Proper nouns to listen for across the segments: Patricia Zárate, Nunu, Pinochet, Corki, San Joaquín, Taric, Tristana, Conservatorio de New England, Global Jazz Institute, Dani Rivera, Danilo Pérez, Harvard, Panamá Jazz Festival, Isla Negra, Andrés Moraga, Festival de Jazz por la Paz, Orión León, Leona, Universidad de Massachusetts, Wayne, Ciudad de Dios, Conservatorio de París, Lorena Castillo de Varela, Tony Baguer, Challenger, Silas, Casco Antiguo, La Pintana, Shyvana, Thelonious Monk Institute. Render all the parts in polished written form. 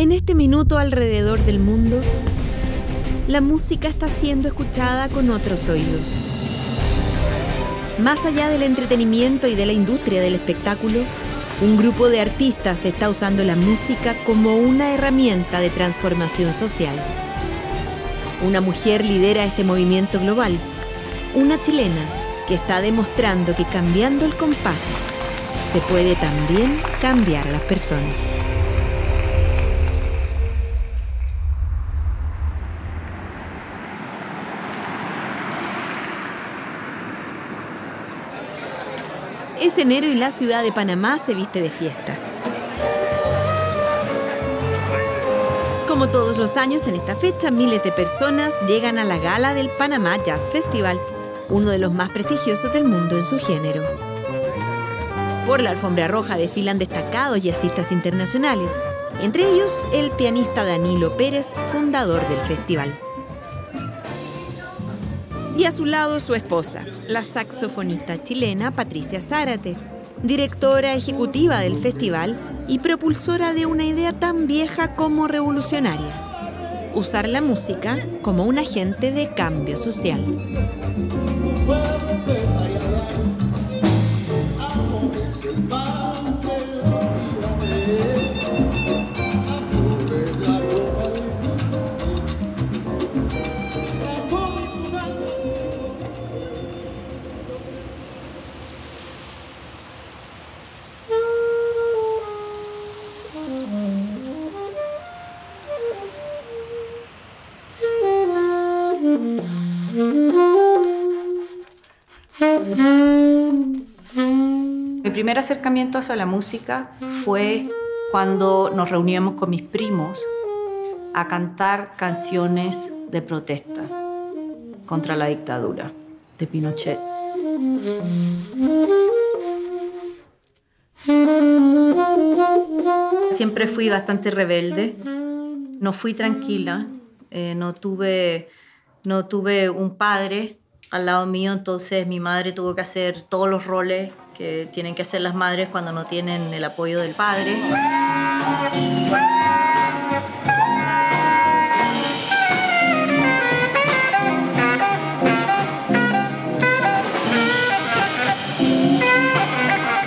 En este minuto alrededor del mundo, la música está siendo escuchada con otros oídos. Más allá del entretenimiento y de la industria del espectáculo, un grupo de artistas está usando la música como una herramienta de transformación social. Una mujer lidera este movimiento global, una chilena que está demostrando que cambiando el compás se puede también cambiar a las personas. Es enero y la ciudad de Panamá se viste de fiesta. Como todos los años en esta fecha, miles de personas llegan a la gala del Panamá Jazz Festival, uno de los más prestigiosos del mundo en su género. Por la alfombra roja desfilan destacados jazzistas internacionales, entre ellos el pianista Danilo Pérez, fundador del festival. Y a su lado su esposa, la saxofonista chilena Patricia Zárate, directora ejecutiva del festival y propulsora de una idea tan vieja como revolucionaria: usar la música como un agente de cambio social. Mi primer acercamiento hacia la música fue cuando nos reuníamos con mis primos a cantar canciones de protesta contra la dictadura de Pinochet. Siempre fui bastante rebelde, no fui tranquila, no tuve un padre al lado mío, entonces mi madre tuvo que hacer todos los roles que tienen que hacer las madres cuando no tienen el apoyo del padre.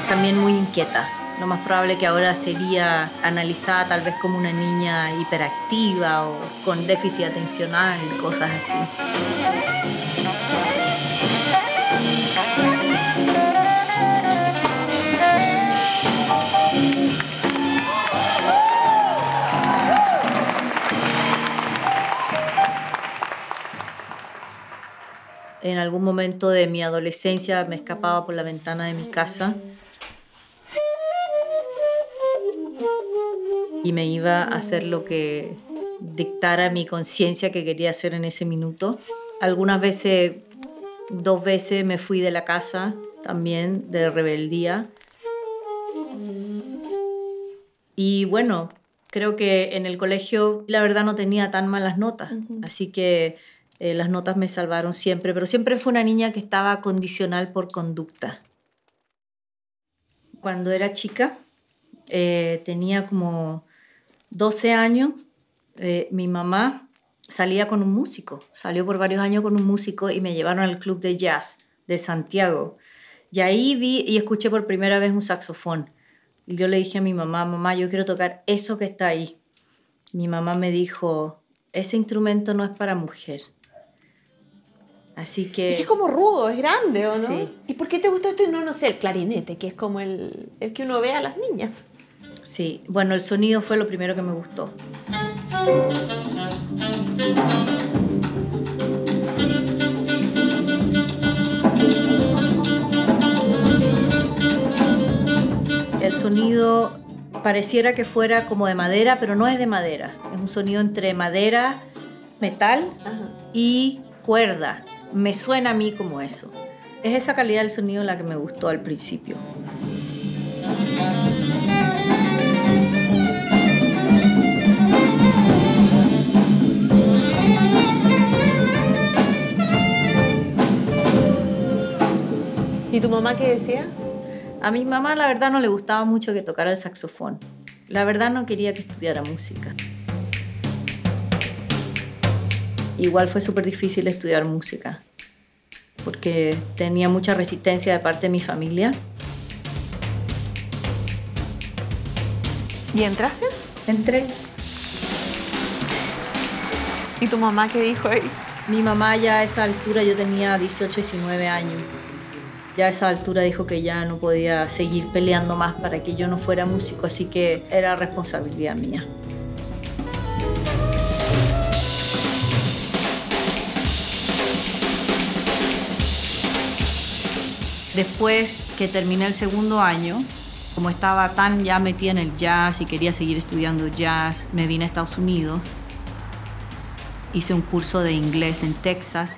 También muy inquieta. Lo más probable que ahora sería analizada tal vez como una niña hiperactiva o con déficit atencional, cosas así. En algún momento de mi adolescencia me escapaba por la ventana de mi casa y me iba a hacer lo que dictara mi conciencia que quería hacer en ese minuto. Algunas veces, 2 veces me fui de la casa también de rebeldía. Y bueno, creo que en el colegio la verdad no tenía tan malas notas, así que las notas me salvaron siempre, pero siempre fue una niña que estaba condicional por conducta. Cuando era chica, tenía como 12 años, mi mamá salía con un músico, salió por varios años con un músico y me llevaron al club de jazz de Santiago. Y ahí vi y escuché por primera vez un saxofón. Y yo le dije a mi mamá: mamá, yo quiero tocar eso que está ahí. Mi mamá me dijo: ese instrumento no es para mujer. Así que... Es como rudo, es grande, ¿o no? Sí. ¿Y por qué te gusta esto y no sé, el clarinete, que es como el que uno ve a las niñas? Sí, bueno, el sonido fue lo primero que me gustó. El sonido pareciera que fuera como de madera, pero no es de madera. Es un sonido entre madera, metal y cuerda. Me suena a mí como eso. Es esa calidad del sonido la que me gustó al principio. ¿Y tu mamá qué decía? A mi mamá la verdad no le gustaba mucho que tocara el saxofón. La verdad no quería que estudiara música. Igual fue súper difícil estudiar música, porque tenía mucha resistencia de parte de mi familia. ¿Y entraste? Entré. ¿Y tu mamá qué dijo ahí? Mi mamá ya a esa altura, yo tenía 18, 19 años, ya a esa altura dijo que ya no podía seguir peleando más para que yo no fuera músico, así que era responsabilidad mía. Después que terminé el segundo año, como estaba tan ya metida en el jazz y quería seguir estudiando jazz, me vine a Estados Unidos. Hice un curso de inglés en Texas.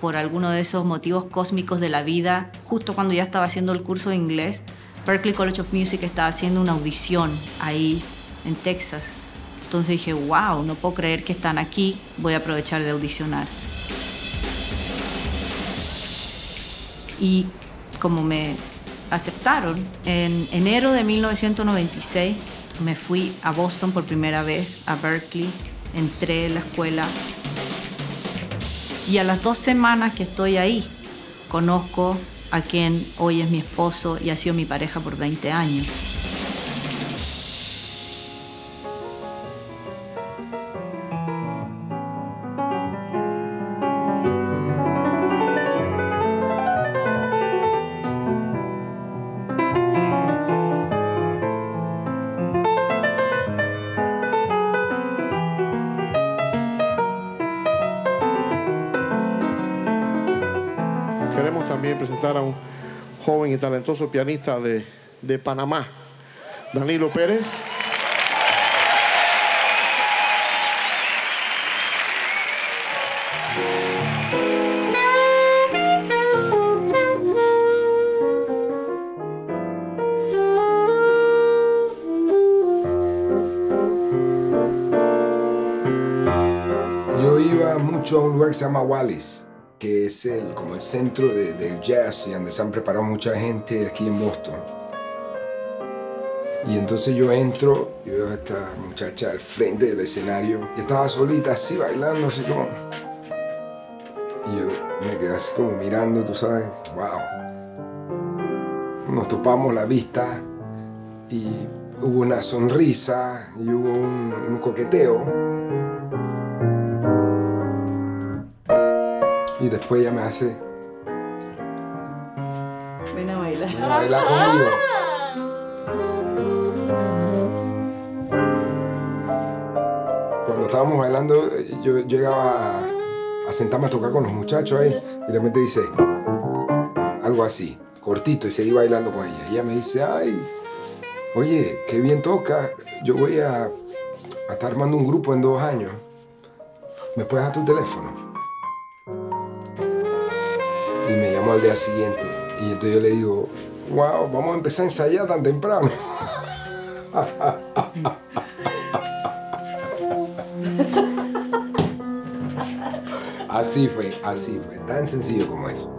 Por alguno de esos motivos cósmicos de la vida, justo cuando ya estaba haciendo el curso de inglés, Berklee College of Music estaba haciendo una audición ahí en Texas. Entonces dije, wow, no puedo creer que están aquí, voy a aprovechar de audicionar. Y como me aceptaron, en enero de 1996 me fui a Boston por primera vez, a Berklee, entré en la escuela. Y a las 2 semanas que estoy ahí, conozco a quien hoy es mi esposo y ha sido mi pareja por 20 años. Queremos también presentar a un joven y talentoso pianista de Panamá, Danilo Pérez. Yo iba mucho a un lugar que se llama Wallis, que es como el centro del jazz y donde se han preparado mucha gente aquí en Boston. Y entonces yo entro y veo a esta muchacha al frente del escenario que estaba solita así bailando, así como... Y yo me quedé así como mirando, tú sabes, wow. Nos topamos la vista y hubo una sonrisa y hubo un coqueteo. Y después ella me hace... Ven a bailar. Ven a bailar conmigo. Cuando estábamos bailando, yo llegaba a sentarme a tocar con los muchachos ahí. Y de repente dice... Algo así, cortito, y seguí bailando con ella. Y ella me dice, ay, oye, qué bien toca. Yo voy a estar armando un grupo en 2 años. ¿Me puedes dar tu teléfono? Y me llamó al día siguiente. Y entonces yo le digo, wow, vamos a empezar a ensayar tan temprano. Así fue, tan sencillo como eso.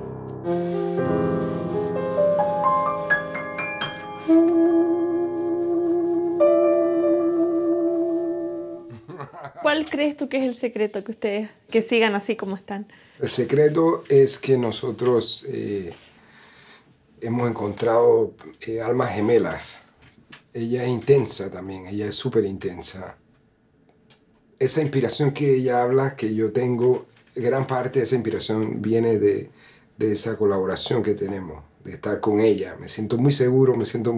¿Cuál crees tú que es el secreto que ustedes que sigan así como están? El secreto es que nosotros hemos encontrado almas gemelas. Ella es intensa también, ella es súper intensa. Esa inspiración que ella habla, que yo tengo, gran parte de esa inspiración viene de esa colaboración que tenemos, de estar con ella. Me siento muy seguro, me siento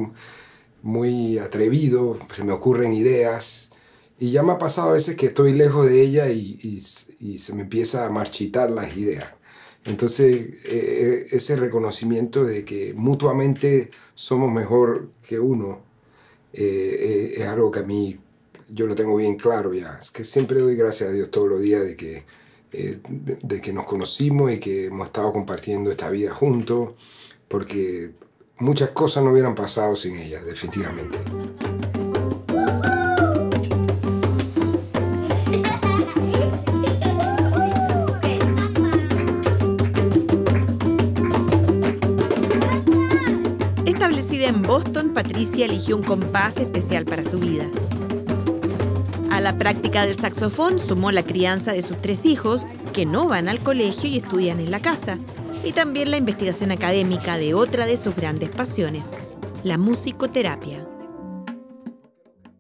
muy atrevido, se me ocurren ideas. Y ya me ha pasado a veces que estoy lejos de ella y se me empieza a marchitar las ideas. Entonces, ese reconocimiento de que mutuamente somos mejor que uno es algo que a mí, yo lo tengo bien claro ya. Es que siempre doy gracias a Dios todos los días de que nos conocimos y que hemos estado compartiendo esta vida juntos, porque muchas cosas no hubieran pasado sin ella, definitivamente. Boston, Patricia eligió un compás especial para su vida. A la práctica del saxofón sumó la crianza de sus tres hijos, que no van al colegio y estudian en la casa, y también la investigación académica de otra de sus grandes pasiones, la musicoterapia.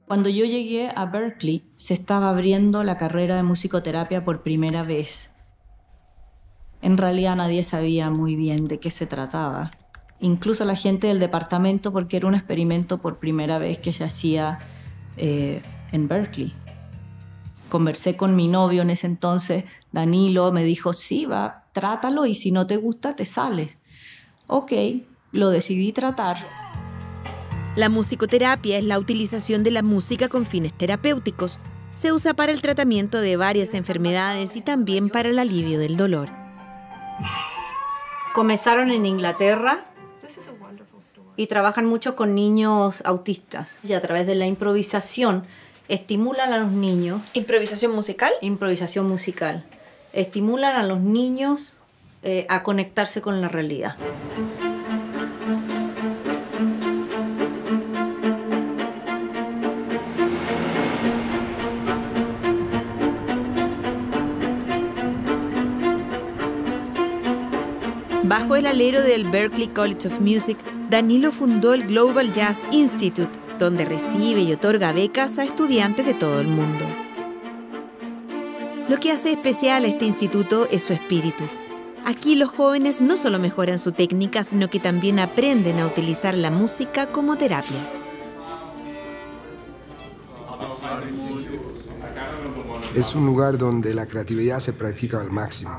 Cuando yo llegué a Berklee, se estaba abriendo la carrera de musicoterapia por primera vez. En realidad nadie sabía muy bien de qué se trataba. Incluso la gente del departamento, porque era un experimento por primera vez que se hacía en Berklee. Conversé con mi novio en ese entonces, Danilo, me dijo, sí, va, trátalo y si no te gusta, te sales. Ok, lo decidí tratar. La musicoterapia es la utilización de la música con fines terapéuticos. Se usa para el tratamiento de varias enfermedades y también para el alivio del dolor. Comenzaron en Inglaterra y trabajan mucho con niños autistas. Y a través de la improvisación estimulan a los niños. ¿Improvisación musical? Improvisación musical. Estimulan a los niños a conectarse con la realidad. Bajo el alero del Berklee College of Music, Danilo fundó el Global Jazz Institute, donde recibe y otorga becas a estudiantes de todo el mundo. Lo que hace especial a este instituto es su espíritu. Aquí los jóvenes no solo mejoran su técnica, sino que también aprenden a utilizar la música como terapia. Es un lugar donde la creatividad se practica al máximo,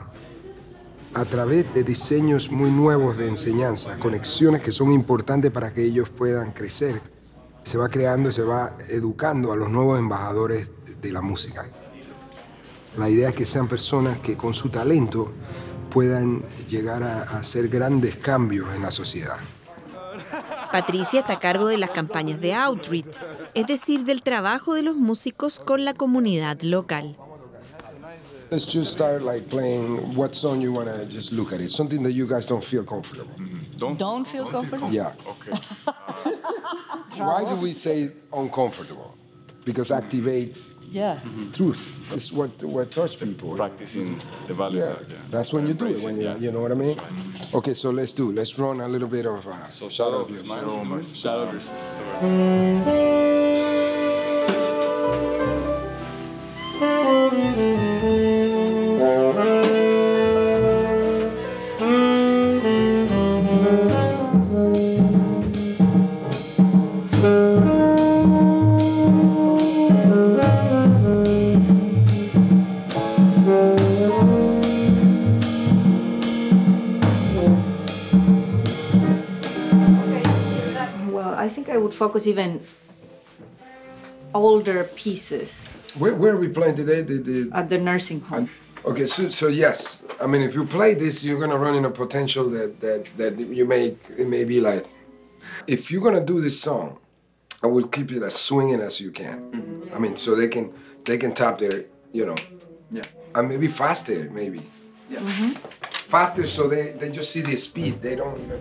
a través de diseños muy nuevos de enseñanza, conexiones que son importantes para que ellos puedan crecer. Se va creando y se va educando a los nuevos embajadores de la música. La idea es que sean personas que con su talento puedan llegar a hacer grandes cambios en la sociedad. Patricia está a cargo de las campañas de outreach, es decir, del trabajo de los músicos con la comunidad local. Let's just start like playing what song you want to just look at it. Something that you guys don't feel comfortable. Don't feel comfortable? Yeah. Okay. Why do we say uncomfortable? Because activates truth. It's what touch people. Practicing the values. Yeah. That's when you do it. When you know what I mean? Okay, so let's do. Let's run a little bit of shadow of yourself. Shadow of yourself. Focus even older pieces. Where are we playing today? At the nursing home. Okay, so yes, I mean, if you play this, you're gonna run into a potential that you make. It may be like, if you're gonna do this song, I will keep it as swinging as you can. I mean, so they can tap their, you know, and maybe faster, maybe. Yeah. Faster, so they just see the speed. They don't even.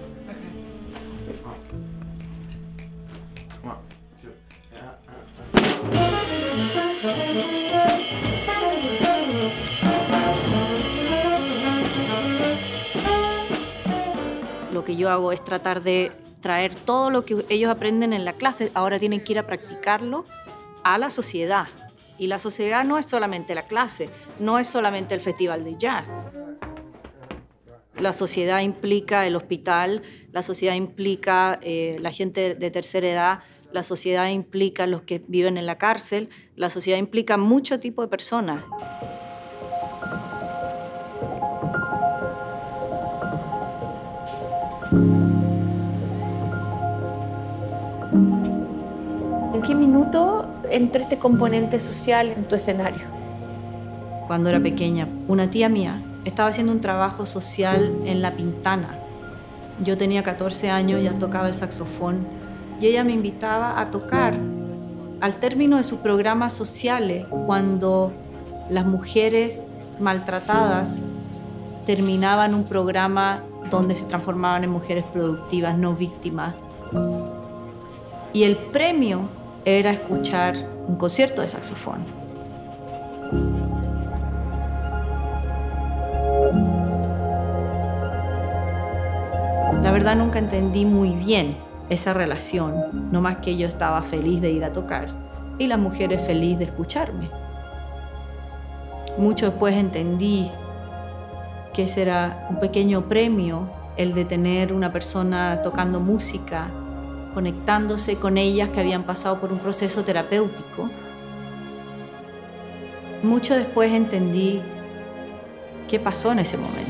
Lo que yo hago es tratar de traer todo lo que ellos aprenden en la clase, ahora tienen que ir a practicarlo a la sociedad. Y la sociedad no es solamente la clase, no es solamente el festival de jazz. La sociedad implica el hospital, la sociedad implica la gente de tercera edad, la sociedad implica los que viven en la cárcel, la sociedad implica mucho tipo de personas. ¿En qué minuto entró este componente social en tu escenario? Cuando era pequeña, una tía mía estaba haciendo un trabajo social en La Pintana. Yo tenía 14 años, ya tocaba el saxofón, y ella me invitaba a tocar al término de sus programas sociales, cuando las mujeres maltratadas terminaban un programa donde se transformaban en mujeres productivas, no víctimas. y el premio era escuchar un concierto de saxofón. La verdad nunca entendí muy bien esa relación, no más que yo estaba feliz de ir a tocar y las mujeres feliz de escucharme. Mucho después entendí que ese era un pequeño premio, el de tener una persona tocando música, conectándose con ellas que habían pasado por un proceso terapéutico. Mucho después entendí qué pasó en ese momento.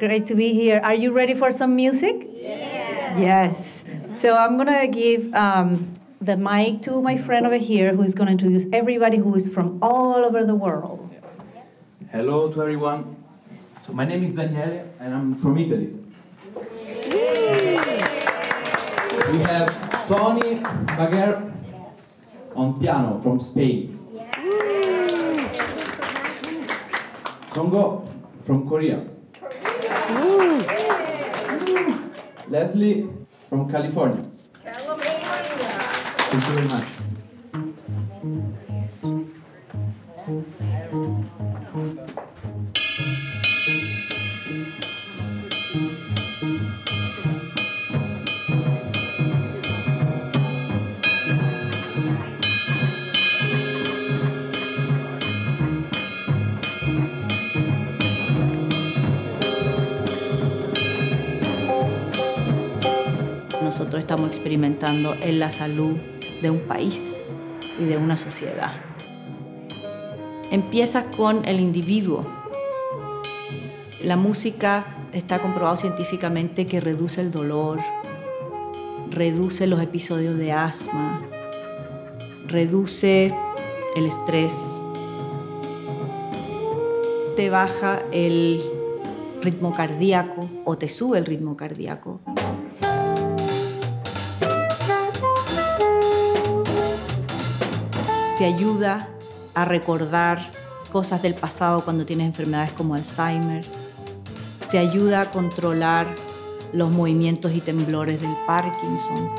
Great to be here. Are you ready for some music? Yes. Yes. So I'm going to give the mic to my friend over here who is going to introduce everybody who is from all over the world. Hello to everyone. So my name is Daniele and I'm from Italy. Yay. We have Tony Baguer on piano from Spain. Yay. Songo from Korea. Ooh. Ooh. Leslie from California. Thank you very much. Nosotros estamos experimentando en la salud de un país y de una sociedad. Empieza con el individuo. La música está comprobado científicamente que reduce el dolor, reduce los episodios de asma, reduce el estrés, te baja el ritmo cardíaco o te sube el ritmo cardíaco. Te ayuda a recordar cosas del pasado cuando tienes enfermedades como Alzheimer. Te ayuda a controlar los movimientos y temblores del Parkinson.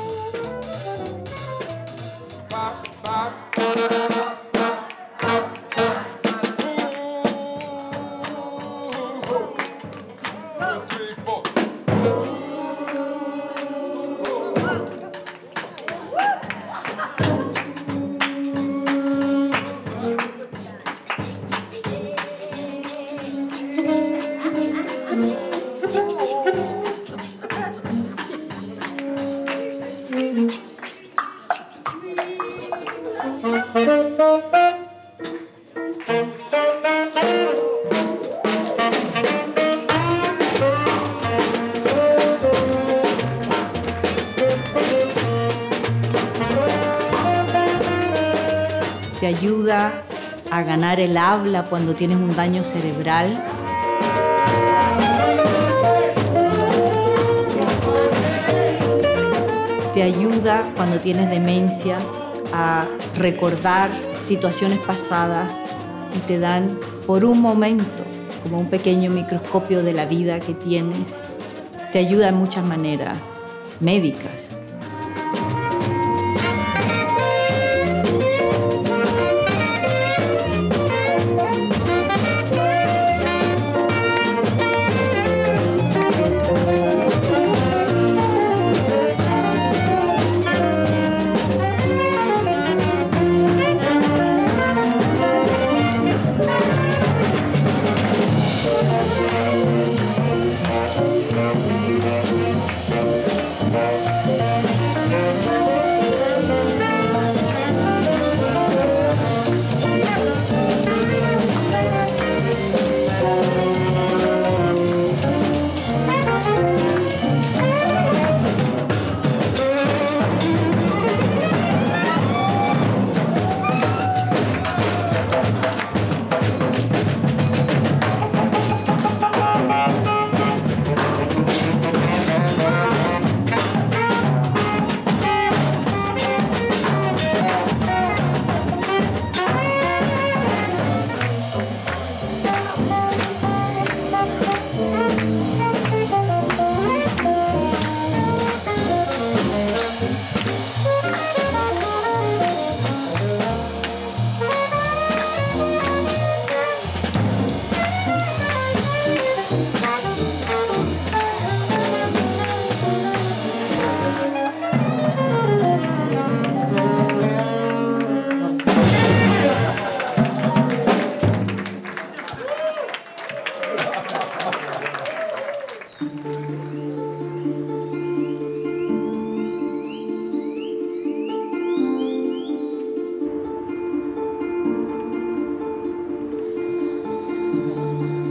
Te ayuda a ganar el habla cuando tienes un daño cerebral. Te ayuda cuando tienes demencia a recordar situaciones pasadas y te dan por un momento como un pequeño microscopio de la vida que tienes. Te ayuda en muchas maneras médicas.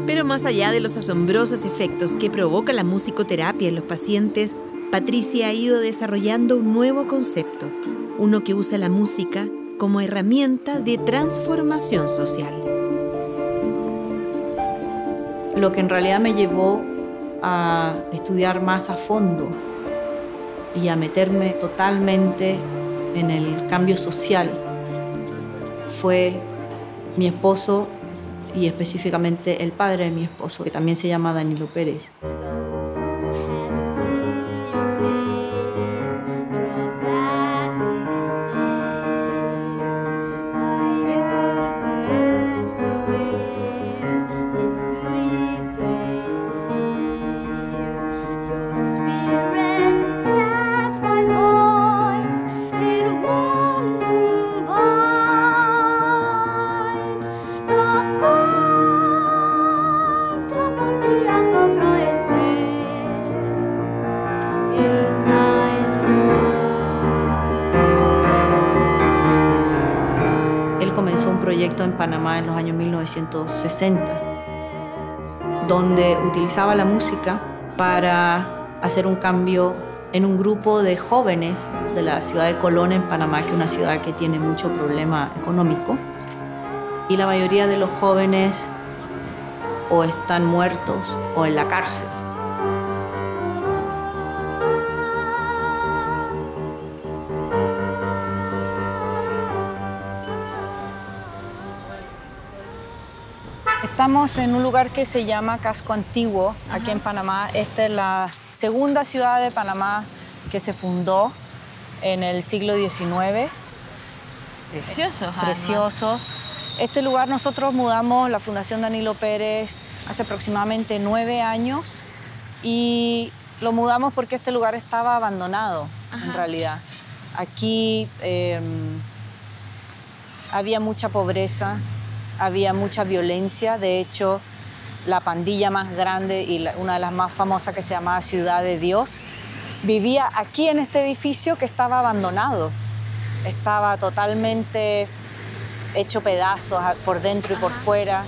Pero más allá de los asombrosos efectos que provoca la musicoterapia en los pacientes, Patricia ha ido desarrollando un nuevo concepto, uno que usa la música como herramienta de transformación social. Lo que en realidad me llevó a estudiar más a fondo y a meterme totalmente en el cambio social fue mi esposo y específicamente el padre de mi esposo, que también se llama Danilo Pérez. En Panamá en los años 1960, donde utilizaba la música para hacer un cambio en un grupo de jóvenes de la ciudad de Colón en Panamá, que es una ciudad que tiene mucho problema económico. Y la mayoría de los jóvenes o están muertos o en la cárcel. Estamos en un lugar que se llama Casco Antiguo, aquí en Panamá. Esta es la segunda ciudad de Panamá que se fundó en el siglo XIX. Precioso, Ana. Precioso. Este lugar nosotros mudamos, la Fundación Danilo Pérez, hace aproximadamente 9 años. Y lo mudamos porque este lugar estaba abandonado, en realidad. Aquí había mucha pobreza. Había mucha violencia, de hecho, la pandilla más grande y una de las más famosas, que se llamaba Ciudad de Dios, vivía aquí en este edificio que estaba abandonado. Estaba totalmente hecho pedazos por dentro y por fuera.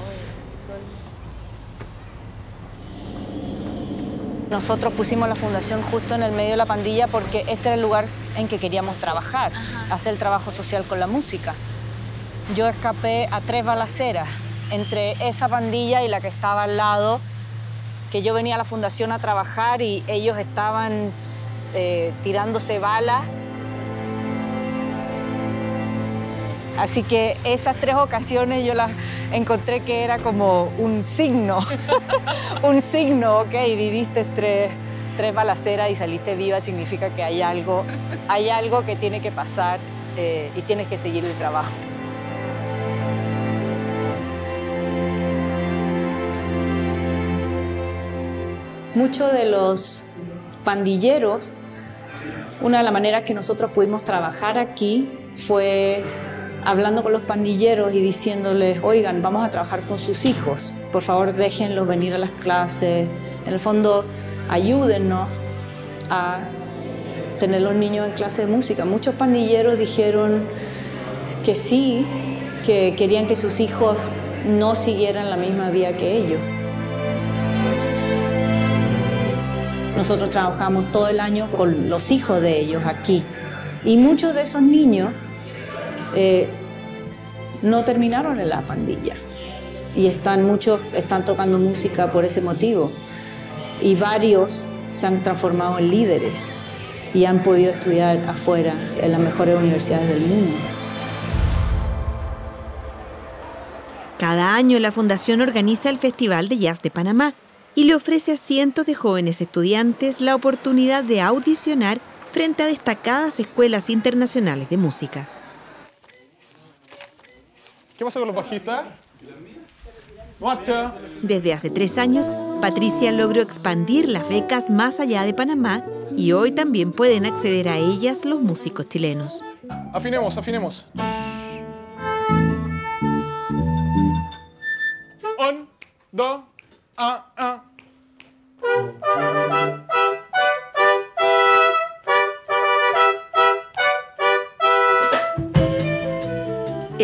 Nosotros pusimos la fundación justo en el medio de la pandilla porque este era el lugar en que queríamos trabajar, hacer el trabajo social con la música. Yo escapé a 3 balaceras, entre esa pandilla y la que estaba al lado, que yo venía a la fundación a trabajar y ellos estaban tirándose balas. Así que esas 3 ocasiones yo las encontré que era como un signo. Un signo, ok, viviste 3 balaceras y saliste viva, significa que hay algo que tiene que pasar y tienes que seguir el trabajo. Muchos de los pandilleros, una de las maneras que nosotros pudimos trabajar aquí fue hablando con los pandilleros y diciéndoles, oigan, vamos a trabajar con sus hijos, por favor déjenlos venir a las clases, en el fondo ayúdennos a tener los niños en clase de música. Muchos pandilleros dijeron que sí, que querían que sus hijos no siguieran la misma vía que ellos. Nosotros trabajamos todo el año con los hijos de ellos aquí. Y muchos de esos niños no terminaron en la pandilla. Y muchos están tocando música por ese motivo. Y varios se han transformado en líderes y han podido estudiar afuera en las mejores universidades del mundo. Cada año la Fundación organiza el Festival de Jazz de Panamá y le ofrece a cientos de jóvenes estudiantes la oportunidad de audicionar frente a destacadas escuelas internacionales de música. ¿Qué pasa con los bajistas? ¡Marcha! Desde hace 3 años, Patricia logró expandir las becas más allá de Panamá y hoy también pueden acceder a ellas los músicos chilenos. Afinemos, afinemos. Un, dos, ah, ah.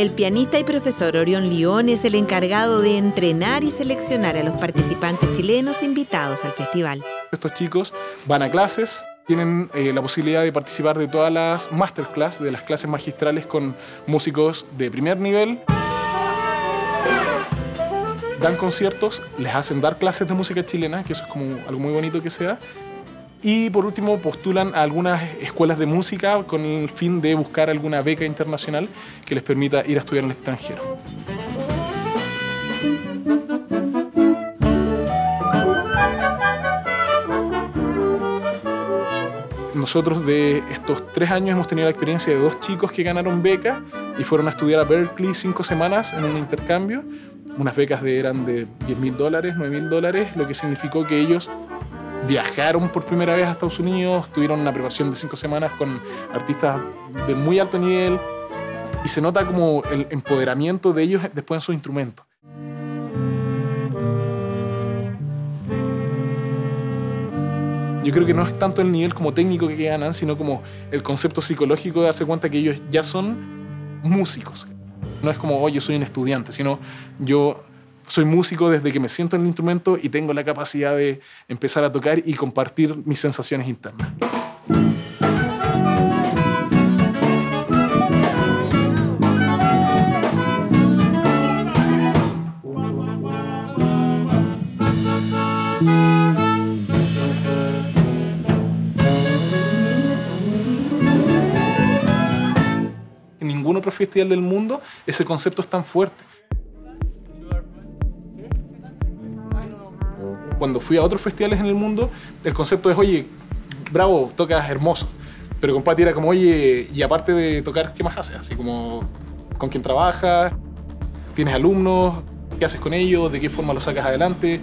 El pianista y profesor Orión León es el encargado de entrenar y seleccionar a los participantes chilenos invitados al festival. Estos chicos van a clases, tienen la posibilidad de participar de todas las masterclass, de las clases magistrales con músicos de primer nivel. Dan conciertos, les hacen dar clases de música chilena, que eso es como algo muy bonito que se da. Y por último postulan a algunas escuelas de música con el fin de buscar alguna beca internacional que les permita ir a estudiar en el extranjero. Nosotros de estos 3 años hemos tenido la experiencia de 2 chicos que ganaron becas y fueron a estudiar a Berklee 5 semanas en un intercambio. Unas becas eran de $10.000, $9.000, lo que significó que ellos viajaron por primera vez a Estados Unidos, tuvieron una preparación de 5 semanas con artistas de muy alto nivel y se nota como el empoderamiento de ellos después en sus instrumentos. Yo creo que no es tanto el nivel como técnico que ganan, sino como el concepto psicológico de darse cuenta que ellos ya son músicos. No es como, oye, soy un estudiante, sino yo soy músico desde que me siento en el instrumento y tengo la capacidad de empezar a tocar y compartir mis sensaciones internas. En ningún otro festival del mundo ese concepto es tan fuerte. Cuando fui a otros festivales en el mundo, el concepto es, oye, bravo, tocas hermoso. Pero con Pati era como, oye, y aparte de tocar, ¿qué más haces? Así como, ¿con quién trabajas? ¿Tienes alumnos? ¿Qué haces con ellos? ¿De qué forma los sacas adelante?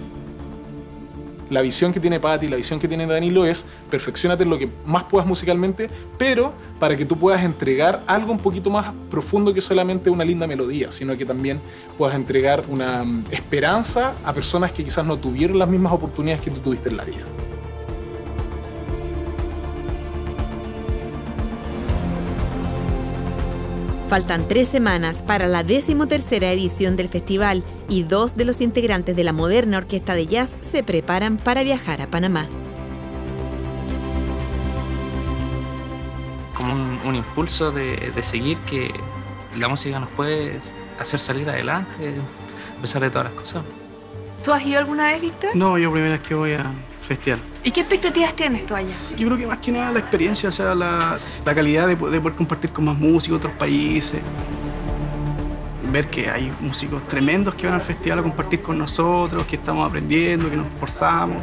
La visión que tiene Pati, la visión que tiene Danilo es, perfeccionate lo que más puedas musicalmente, pero para que tú puedas entregar algo un poquito más profundo que solamente una linda melodía, sino que también puedas entregar una esperanza a personas que quizás no tuvieron las mismas oportunidades que tú tuviste en la vida. Faltan 3 semanas para la 13ª edición del festival y 2 de los integrantes de la moderna orquesta de jazz se preparan para viajar a Panamá. Como un impulso de seguir, que la música nos puede hacer salir adelante a pesar de todas las cosas. ¿Tú has ido alguna vez, Víctor? No, yo primera vez que voy a festear. ¿Y qué expectativas tienes tú allá? Yo creo que más que nada la experiencia, o sea, la calidad de poder compartir con más músicos de otros países. Ver que hay músicos tremendos que van al festival a compartir con nosotros, que estamos aprendiendo, que nos esforzamos.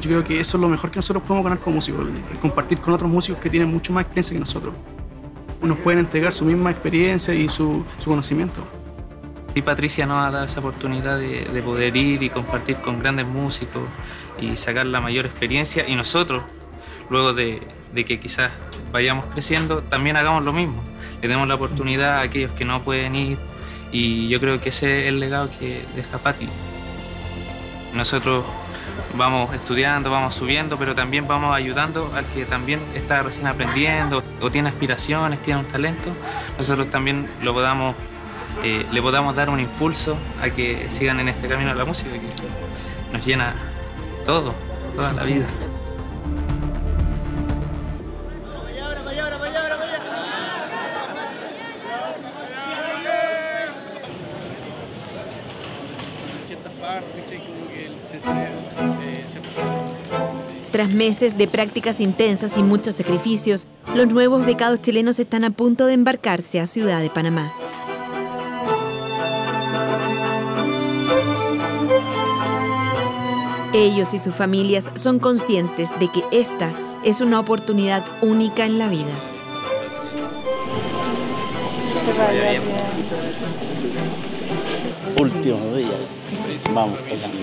Yo creo que eso es lo mejor que nosotros podemos ganar como músicos, el compartir con otros músicos que tienen mucho más experiencia que nosotros. Nos pueden entregar su misma experiencia y su conocimiento. Y Patricia nos ha dado esa oportunidad de poder ir y compartir con grandes músicos y sacar la mayor experiencia. Y nosotros, luego de que quizás vayamos creciendo, también hagamos lo mismo. Le demos la oportunidad a aquellos que no pueden ir y yo creo que ese es el legado que deja Pati. Nosotros vamos estudiando, vamos subiendo, pero también vamos ayudando al que también está recién aprendiendo o tiene aspiraciones, tiene un talento. Nosotros también lo podamos le podamos dar un impulso a que sigan en este camino de la música que nos llena todo, toda la vida. Tras meses de prácticas intensas y muchos sacrificios, los nuevos becados chilenos están a punto de embarcarse a Ciudad de Panamá. Ellos y sus familias son conscientes de que esta es una oportunidad única en la vida. Últimos días, vamos tocando.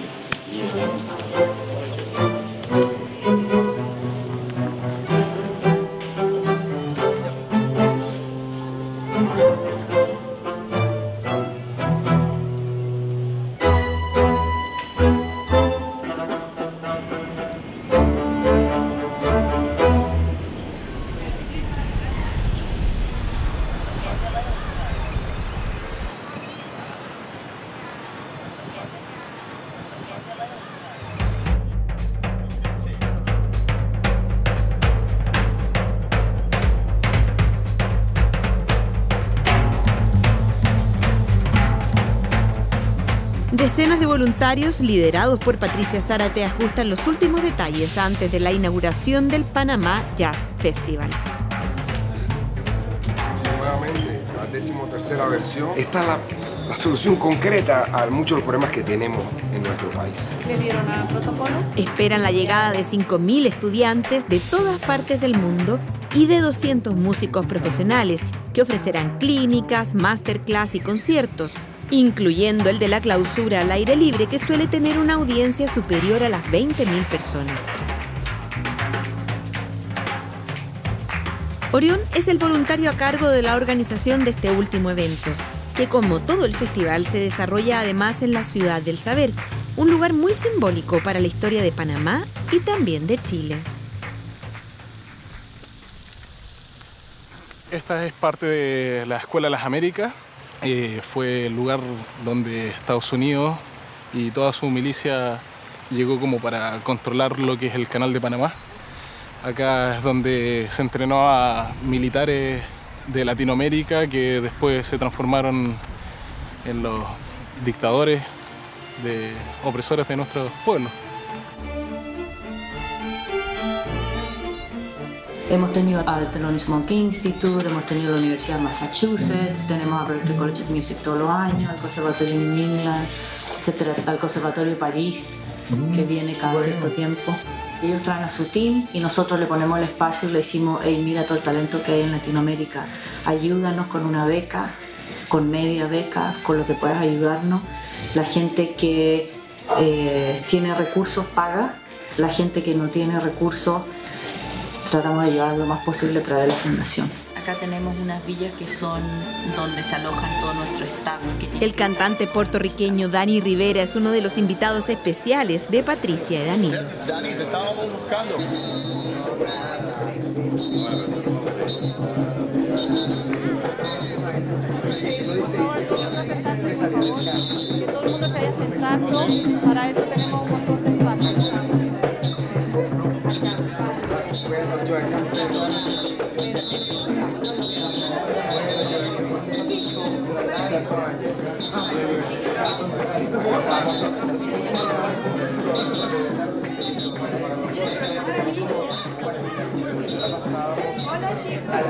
Decenas de voluntarios liderados por Patricia Zárate ajustan los últimos detalles antes de la inauguración del Panamá Jazz Festival. Nuevamente, la 13ª versión. Esta es la solución concreta a muchos de los problemas que tenemos en nuestro país. ¿Le dieron al protocolo? Esperan la llegada de 5.000 estudiantes de todas partes del mundo y de 200 músicos profesionales que ofrecerán clínicas, masterclass y conciertos, incluyendo el de la clausura al aire libre, que suele tener una audiencia superior a las 20.000 personas. Orión es el voluntario a cargo de la organización de este último evento, que como todo el festival se desarrolla además en la Ciudad del Saber, un lugar muy simbólico para la historia de Panamá y también de Chile. Esta es parte de la Escuela de las Américas. Fue el lugar donde Estados Unidos y toda su milicia llegó como para controlar lo que es el Canal de Panamá. Acá es donde se entrenó a militares de Latinoamérica que después se transformaron en los dictadores, opresores de nuestros pueblos. Hemos tenido al Thelonious Monk Institute, hemos tenido la Universidad de Massachusetts, tenemos a Berklee College of Music todos los años, al Conservatorio de New England, etcétera, al Conservatorio de París, que viene cada cierto tiempo. Ellos traen a su team y nosotros le ponemos el espacio y le decimos, hey, mira todo el talento que hay en Latinoamérica, ayúdanos con una beca, con media beca, con lo que puedas ayudarnos. La gente que tiene recursos paga, la gente que no tiene recursos tratamos de ayudar lo más posible a través de la fundación. Acá tenemos unas villas que son donde se alojan todo nuestro staff. El cantante puertorriqueño Dani Rivera es uno de los invitados especiales de Patricia y Danilo. Dani, te estábamos buscando. Por favor, sentarse, por favor. Que todo el mundo se vaya sentando. Para eso tenemos un montón de espacio. Hola, chicos.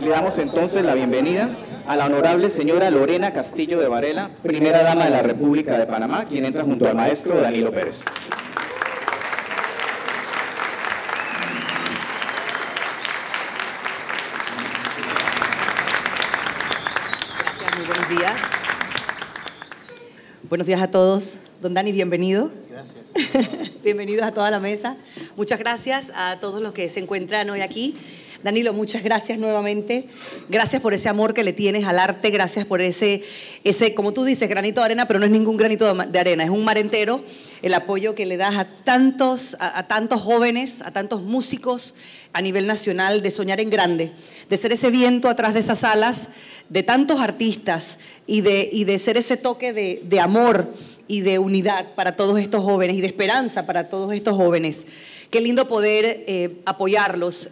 Le damos entonces la bienvenida a la honorable señora Lorena Castillo de Varela, primera dama de la República de Panamá, quien entra junto al maestro Danilo Pérez. Gracias, muy buenos días. Buenos días a todos. Don Dani, bienvenido. Gracias. Bienvenidos a toda la mesa. Muchas gracias a todos los que se encuentran hoy aquí. Danilo, muchas gracias nuevamente. Gracias por ese amor que le tienes al arte, gracias por ese, como tú dices, granito de arena, pero no es ningún granito de arena, es un mar entero. El apoyo que le das a tantos jóvenes, a tantos músicos a nivel nacional, de soñar en grande, de ser ese viento atrás de esas alas, de tantos artistas y de ser ese toque de amor y de unidad para todos estos jóvenes y de esperanza para todos estos jóvenes. Qué lindo poder apoyarlos.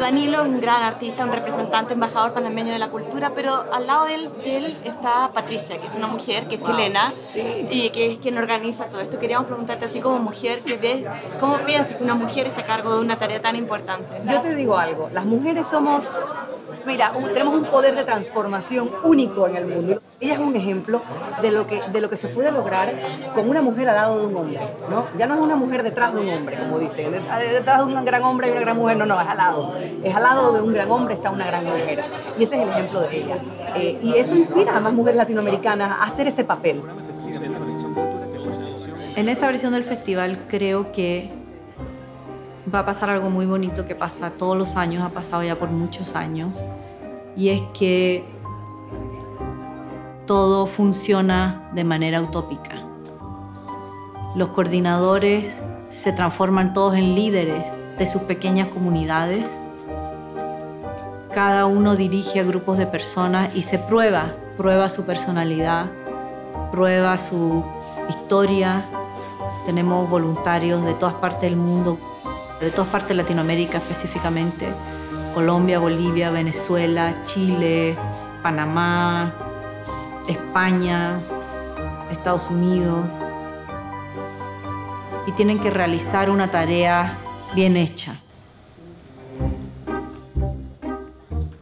Danilo es un gran artista, un representante, embajador panameño de la cultura, pero al lado de él está Patricia, que es una mujer que es chilena y que es quien organiza todo esto. Queríamos preguntarte a ti como mujer, ¿cómo piensas que una mujer está a cargo de una tarea tan importante? Yo te digo algo, las mujeres somos, mira, tenemos un poder de transformación único en el mundo. Ella es un ejemplo de lo que se puede lograr con una mujer al lado de un hombre, ¿no? Ya no es una mujer detrás de un hombre, como dicen, detrás de un gran hombre y una gran mujer, no, es al lado. Es al lado de un gran hombre está una gran mujer. Y ese es el ejemplo de ella. Y eso inspira a más mujeres latinoamericanas a hacer ese papel. En esta versión del festival creo que va a pasar algo muy bonito que pasa todos los años, ha pasado ya por muchos años. Y es que todo funciona de manera utópica. Los coordinadores se transforman todos en líderes de sus pequeñas comunidades. Cada uno dirige a grupos de personas y se prueba su personalidad, prueba su historia, Tenemos voluntarios de todas partes del mundo, de todas partes de Latinoamérica específicamente. Colombia, Bolivia, Venezuela, Chile, Panamá, España, Estados Unidos. Y tienen que realizar una tarea bien hecha.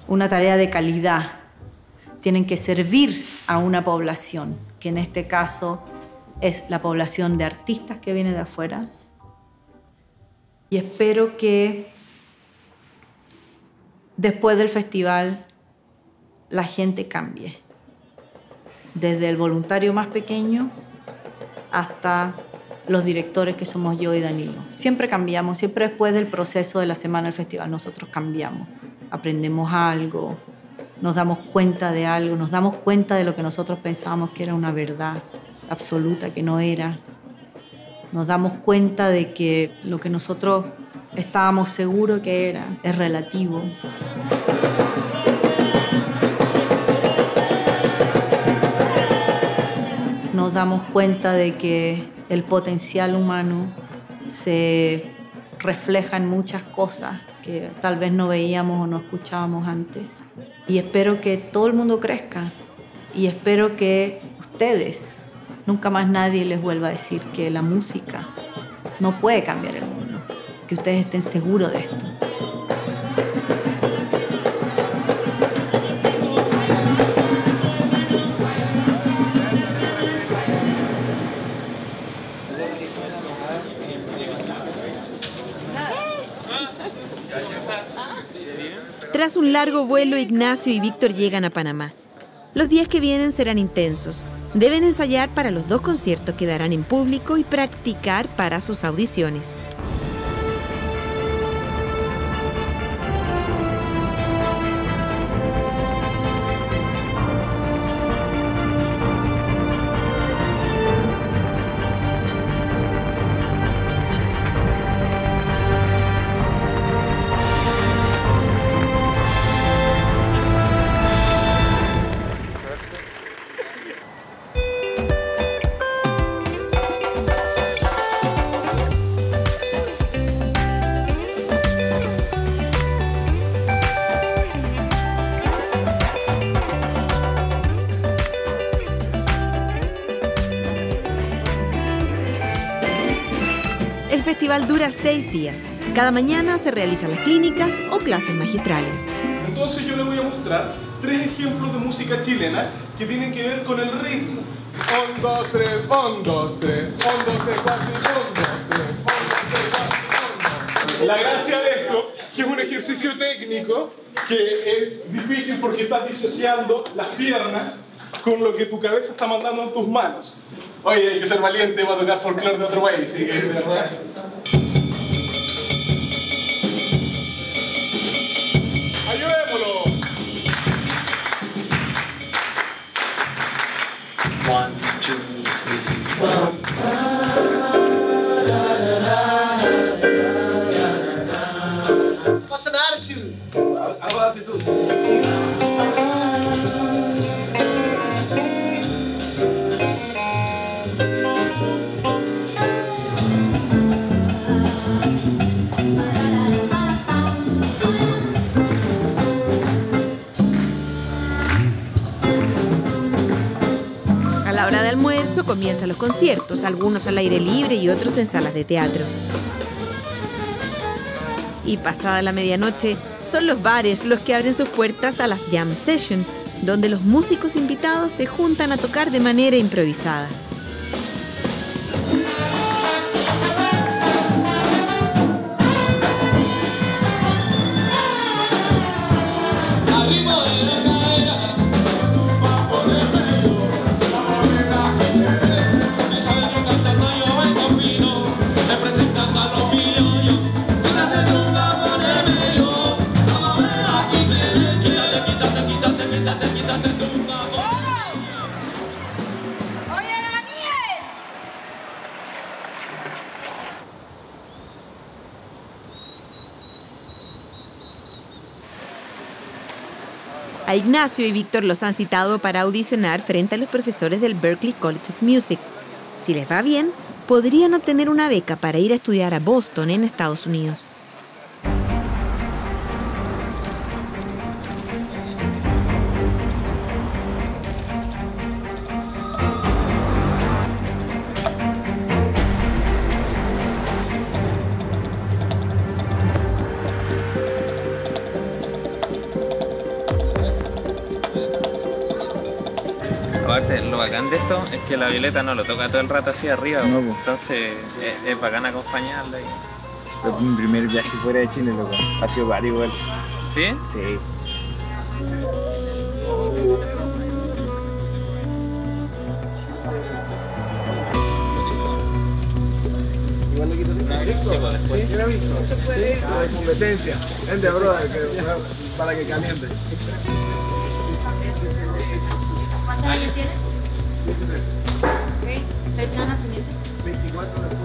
Una tarea de calidad. Tienen que servir a una población, que en este caso es la población de artistas que viene de afuera. Y espero que después del festival la gente cambie. Desde el voluntario más pequeño hasta los directores que somos yo y Danilo. Siempre cambiamos, siempre después del proceso de la semana del festival nosotros cambiamos. Aprendemos algo, nos damos cuenta de algo, nos damos cuenta de lo que nosotros pensábamos que era una verdad absoluta, que no era. Nos damos cuenta de que lo que nosotros estábamos seguros que era es relativo. Nos damos cuenta de que el potencial humano se refleja en muchas cosas que tal vez no veíamos o no escuchábamos antes. Y espero que todo el mundo crezca. Y espero que ustedes, nunca más nadie les vuelva a decir que la música no puede cambiar el mundo. Que ustedes estén seguros de esto. Tras un largo vuelo, Ignacio y Víctor llegan a Panamá. Los días que vienen serán intensos. Deben ensayar para los dos conciertos que darán en público y practicar para sus audiciones. El festival dura 6 días. Cada mañana se realizan las clínicas o clases magistrales. Entonces yo les voy a mostrar 3 ejemplos de música chilena que tienen que ver con el ritmo. 1, 2, 3, 1, 2, 3, 1, 2, 3, 4, 1, 2, 3, 4, 1, 2, 3. La gracia de esto es que es un ejercicio técnico que es difícil porque estás disociando las piernas con lo que tu cabeza está mandando en tus manos. Oye, hay que ser valiente, va a tocar folclore de otro país, ¿sí? ¿Verdad? ¡Ayudémoslo! 1, 2, 3. What's an attitude? Algo de actitud. Comienzan los conciertos, algunos al aire libre y otros en salas de teatro. Y pasada la medianoche, son los bares los que abren sus puertas a las jam session, donde los músicos invitados se juntan a tocar de manera improvisada. A Ignacio y Víctor los han citado para audicionar frente a los profesores del Berklee College of Music. Si les va bien, podrían obtener una beca para ir a estudiar a Boston, en Estados Unidos. Aparte, lo bacán de esto es que la violeta no lo toca todo el rato hacia arriba, no, pues. Entonces sí, es bacán acompañarla. Fue mi primer viaje fuera de Chile, loco. Ha sido varios igual. ¿Sí? Sí. Igual le quito el disco. No se puede ir. La competencia. Gente, brother, para que caliente. ¿Cuántos años tienes? 23. Okay. ¿Fecha de nacimiento? 24 de julio.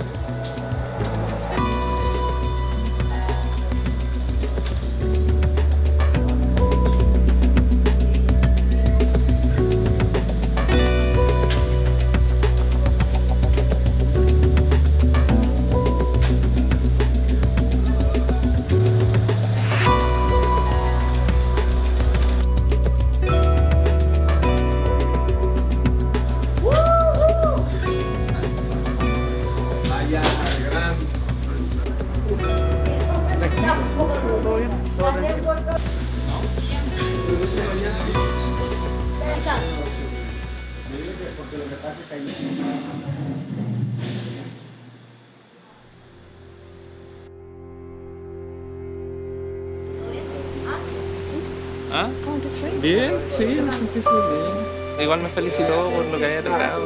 ¿Ah? Bien, sí, me sentí súper bien. Igual me felicitó por lo que había tratado.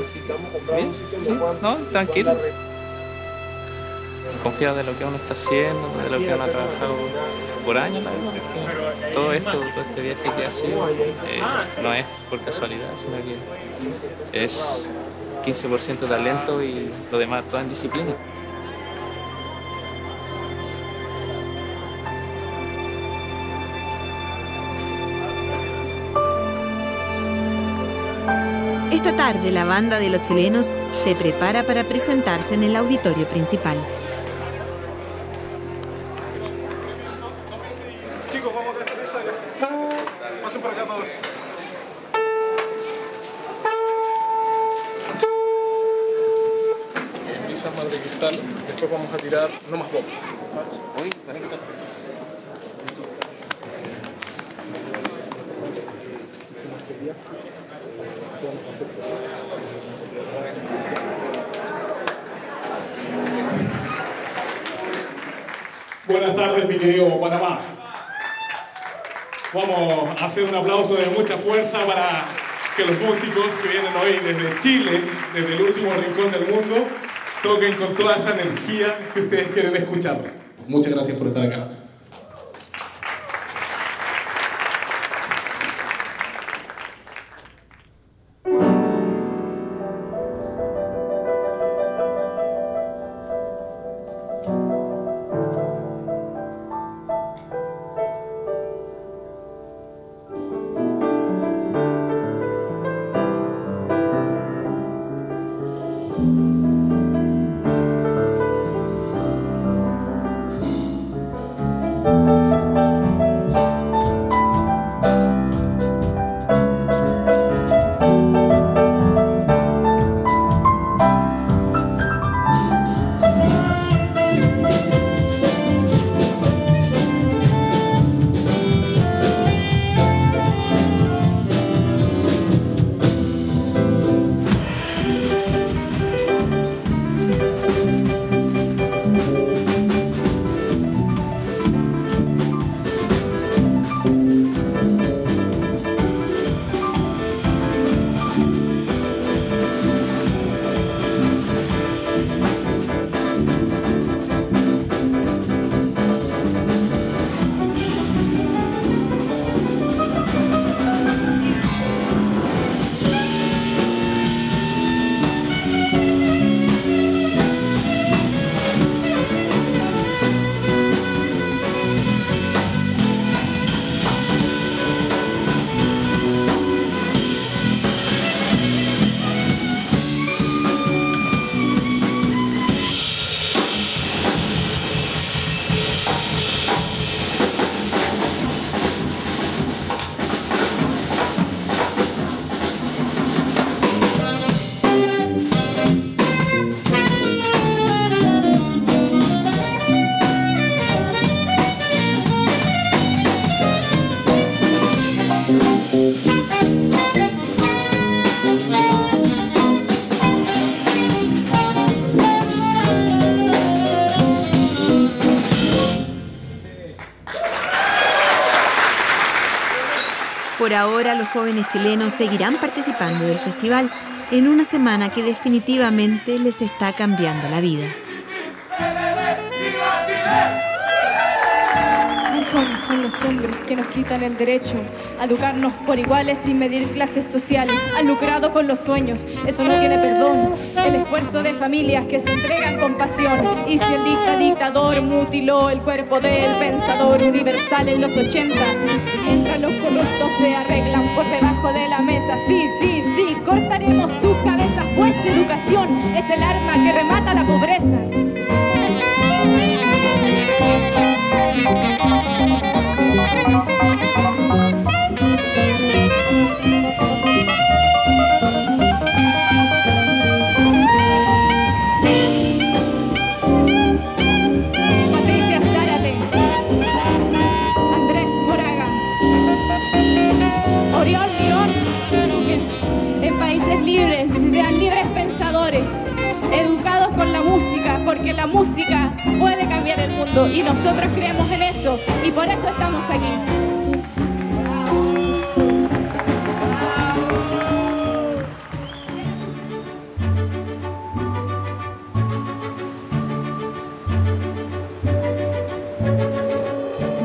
Bien, sí, no, tranquilo. Confiado de lo que uno está haciendo, de lo que uno ha trabajado por años, la verdad. Todo este viaje que ha sido, no es por casualidad, sino que es 15% talento y lo demás todo en disciplina. Esta tarde, la banda de los chilenos se prepara para presentarse en el auditorio principal. Chicos, vamos a empezar. Pasen por acá todos. Empieza madre de cristal, después vamos a tirar no más bombas. Uy, buenas tardes, mi querido Panamá. Vamos a hacer un aplauso de mucha fuerza para que los músicos que vienen hoy desde Chile, desde el último rincón del mundo, toquen con toda esa energía que ustedes quieren escuchar. Muchas gracias por estar acá. Por ahora, los jóvenes chilenos seguirán participando del festival en una semana que definitivamente les está cambiando la vida. Jóvenes son los hombres que nos quitan el derecho a educarnos por iguales sin medir clases sociales. Han lucrado con los sueños, eso no tiene perdón. El esfuerzo de familias que se entregan con pasión. Y si el dictador mutiló el cuerpo del pensador universal en los 80, mientras los corruptos se arreglan por debajo de la mesa, sí, sí, sí, cortaremos sus cabezas, pues educación es el arma que remata la pobreza. Patricia Zárate, Andrés Moraga, Orión León, en países libres, sean libres pensadores, educados con la música, porque la música puede cambiar el mundo y nosotros creemos en eso y por eso estamos aquí.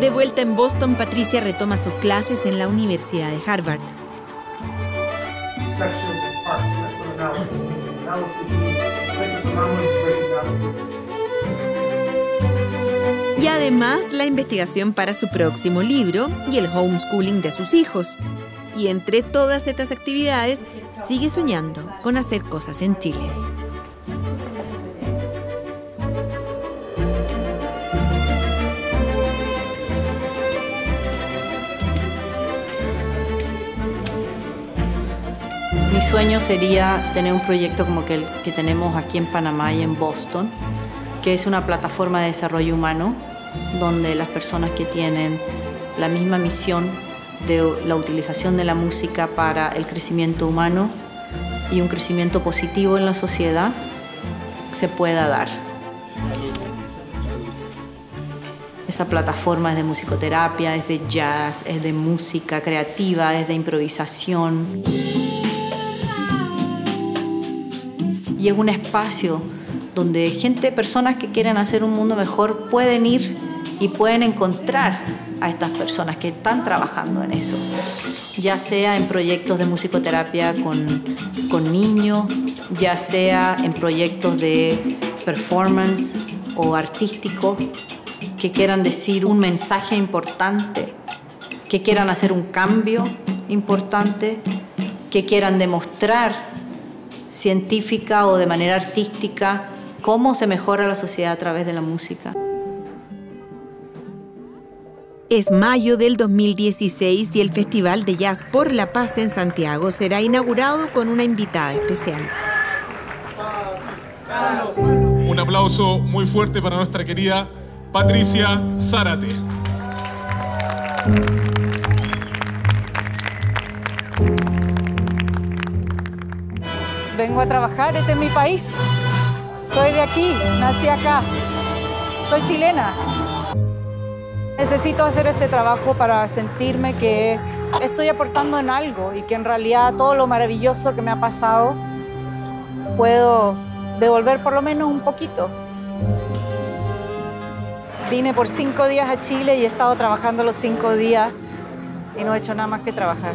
De vuelta en Boston, Patricia retoma sus clases en la Universidad de Harvard. Y además la investigación para su próximo libro y el homeschooling de sus hijos. Y entre todas estas actividades, sigue soñando con hacer cosas en Chile. Mi sueño sería tener un proyecto como el que tenemos aquí en Panamá y en Boston, que es una plataforma de desarrollo humano donde las personas que tienen la misma misión de la utilización de la música para el crecimiento humano y un crecimiento positivo en la sociedad se pueda dar. Esa plataforma es de musicoterapia, es de jazz, es de música creativa, es de improvisación. Y es un espacio donde gente, personas que quieren hacer un mundo mejor pueden ir y pueden encontrar a estas personas que están trabajando en eso. Ya sea en proyectos de musicoterapia con niños, ya sea en proyectos de performance o artístico, que quieran decir un mensaje importante, que quieran hacer un cambio importante, que quieran demostrar científica o de manera artística, cómo se mejora la sociedad a través de la música. Es mayo del 2016 y el Festival de Jazz por la Paz en Santiago será inaugurado con una invitada especial. Un aplauso muy fuerte para nuestra querida Patricia Zárate. Vengo a trabajar, este es mi país. Soy de aquí, nací acá. Soy chilena. Necesito hacer este trabajo para sentirme que estoy aportando en algo y que en realidad todo lo maravilloso que me ha pasado puedo devolver por lo menos un poquito. Vine por 5 días a Chile y he estado trabajando los 5 días y no he hecho nada más que trabajar.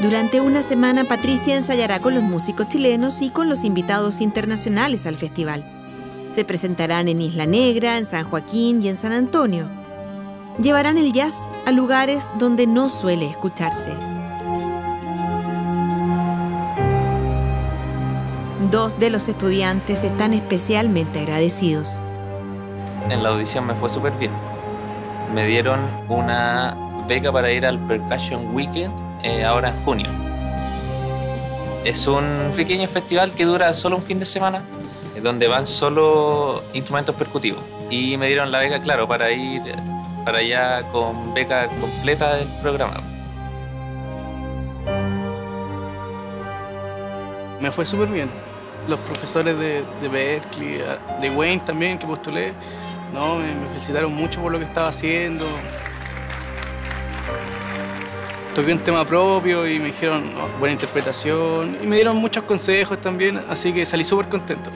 Durante una semana, Patricia ensayará con los músicos chilenos y con los invitados internacionales al festival. Se presentarán en Isla Negra, en San Joaquín y en San Antonio. Llevarán el jazz a lugares donde no suele escucharse. 2 de los estudiantes están especialmente agradecidos. En la audición me fue súper bien. Me dieron una beca para ir al Percussion Weekend ahora en junio. Es un pequeño festival que dura solo un fin de semana, donde van solo instrumentos percutivos. Y me dieron la beca, claro, para ir para allá con beca completa del programa. Me fue súper bien. Los profesores de Berklee, de Wayne también, que postulé, ¿no? Me felicitaron mucho por lo que estaba haciendo. Toqué un tema propio y me dijeron, oh, buena interpretación. Y me dieron muchos consejos también, así que salí súper contento.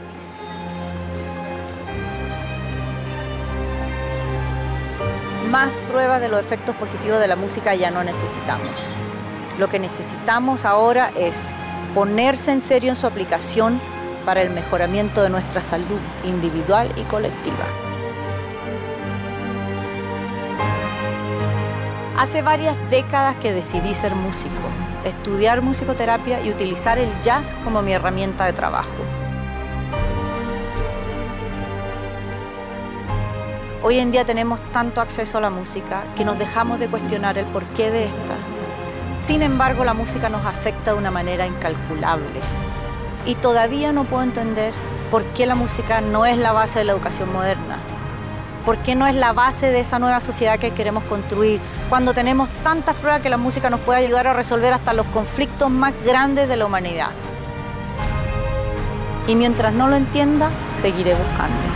Más pruebas de los efectos positivos de la música ya no necesitamos. Lo que necesitamos ahora es ponerse en serio en su aplicación para el mejoramiento de nuestra salud individual y colectiva. Hace varias décadas que decidí ser músico, estudiar musicoterapia y utilizar el jazz como mi herramienta de trabajo. Hoy en día tenemos tanto acceso a la música que nos dejamos de cuestionar el porqué de esta. Sin embargo, la música nos afecta de una manera incalculable. Y todavía no puedo entender por qué la música no es la base de la educación moderna. ¿Por qué no es la base de esa nueva sociedad que queremos construir? Cuando tenemos tantas pruebas que la música nos puede ayudar a resolver hasta los conflictos más grandes de la humanidad. Y mientras no lo entienda, seguiré buscando.